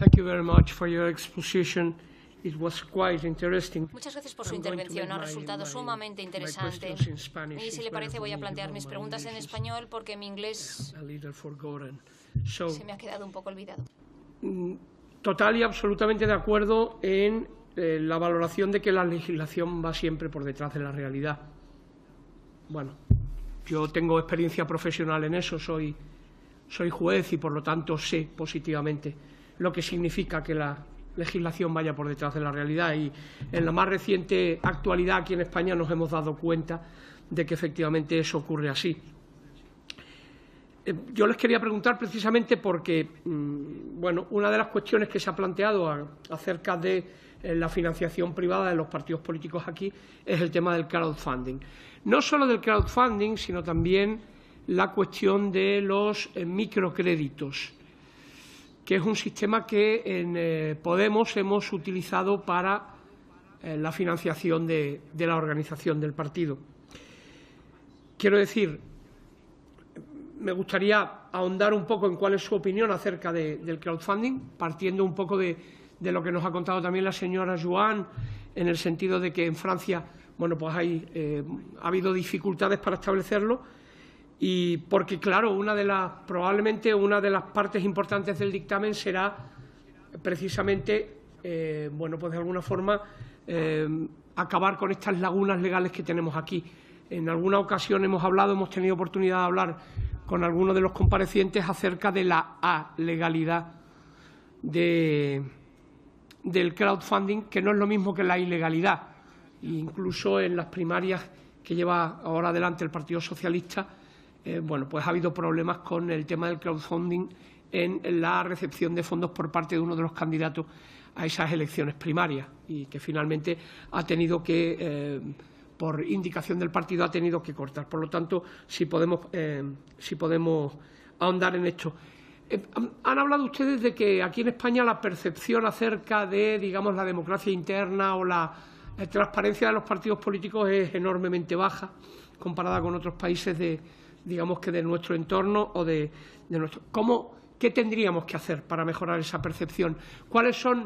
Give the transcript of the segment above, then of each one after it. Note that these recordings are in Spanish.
Thank you very much for your exposition. It was quite interesting. Muchas gracias por su intervención. Ha resultado sumamente interesante. Y si le parece, voy a plantear mis preguntas en español porque mi inglés se me ha quedado un poco olvidado. Total y absolutamente de acuerdo en la valoración de que la legislación va siempre por detrás de la realidad. Bueno, yo tengo experiencia profesional en eso, soy juez y, por lo tanto, sé positivamente lo que significa que la legislación vaya por detrás de la realidad, y en la más reciente actualidad aquí en España nos hemos dado cuenta de que efectivamente eso ocurre así. Yo les quería preguntar precisamente porque, bueno, una de las cuestiones que se ha planteado acerca de la financiación privada de los partidos políticos aquí es el tema del crowdfunding. No solo del crowdfunding, sino también la cuestión de los microcréditos, que es un sistema que en Podemos hemos utilizado para la financiación de la organización del partido. Quiero decir, me gustaría ahondar un poco en cuál es su opinión acerca del crowdfunding, partiendo un poco de lo que nos ha contado también la señora Joan, en el sentido de que en Francia, bueno, pues ha habido dificultades para establecerlo. Y porque, claro, probablemente una de las partes importantes del dictamen será precisamente, bueno, pues de alguna forma acabar con estas lagunas legales que tenemos aquí. En alguna ocasión hemos tenido oportunidad de hablar con algunos de los comparecientes acerca de la alegalidad del crowdfunding, que no es lo mismo que la ilegalidad. Incluso en las primarias que lleva ahora adelante el Partido Socialista, bueno, pues ha habido problemas con el tema del crowdfunding en la recepción de fondos por parte de uno de los candidatos a esas elecciones primarias, y que finalmente ha tenido que, por indicación del partido, ha tenido que cortar. Por lo tanto, si podemos ahondar en esto. Han hablado ustedes de que aquí en España la percepción acerca de, digamos, la democracia interna o la transparencia de los partidos políticos es enormemente baja comparada con otros países digamos que de nuestro entorno o de nuestro. ¿Qué tendríamos que hacer para mejorar esa percepción? ¿Cuáles son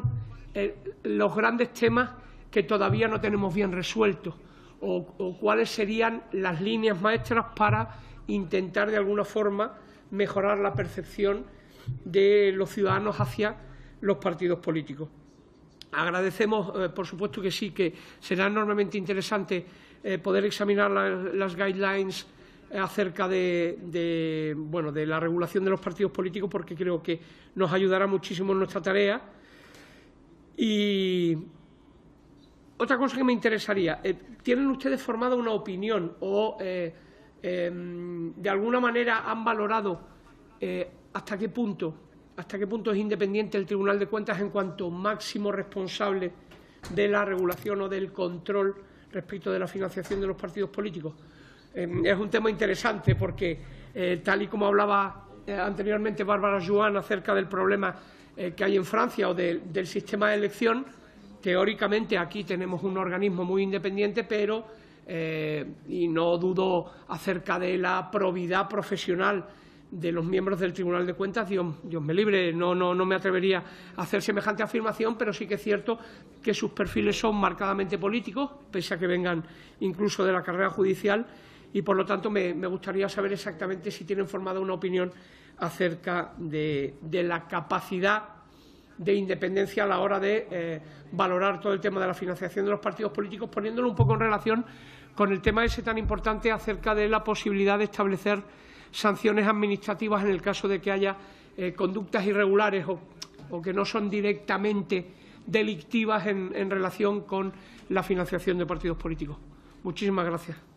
los grandes temas que todavía no tenemos bien resueltos? ¿O cuáles serían las líneas maestras para intentar de alguna forma mejorar la percepción de los ciudadanos hacia los partidos políticos? Agradecemos, por supuesto que sí, que será enormemente interesante poder examinar las guidelines acerca bueno, de la regulación de los partidos políticos, porque creo que nos ayudará muchísimo en nuestra tarea. Y otra cosa que me interesaría, ¿tienen ustedes formada una opinión o de alguna manera han valorado hasta qué punto es independiente el Tribunal de Cuentas en cuanto máximo responsable de la regulación o del control respecto de la financiación de los partidos políticos? Es un tema interesante porque, tal y como hablaba anteriormente Bárbara Joan acerca del problema que hay en Francia o del sistema de elección, teóricamente aquí tenemos un organismo muy independiente, pero y no dudo acerca de la probidad profesional de los miembros del Tribunal de Cuentas. Dios me libre, no me atrevería a hacer semejante afirmación, pero sí que es cierto que sus perfiles son marcadamente políticos, pese a que vengan incluso de la carrera judicial. Y, por lo tanto, me gustaría saber exactamente si tienen formada una opinión acerca de la capacidad de independencia a la hora de valorar todo el tema de la financiación de los partidos políticos, poniéndolo un poco en relación con el tema ese tan importante acerca de la posibilidad de establecer sanciones administrativas en el caso de que haya conductas irregulares o que no son directamente delictivas en relación con la financiación de partidos políticos. Muchísimas gracias.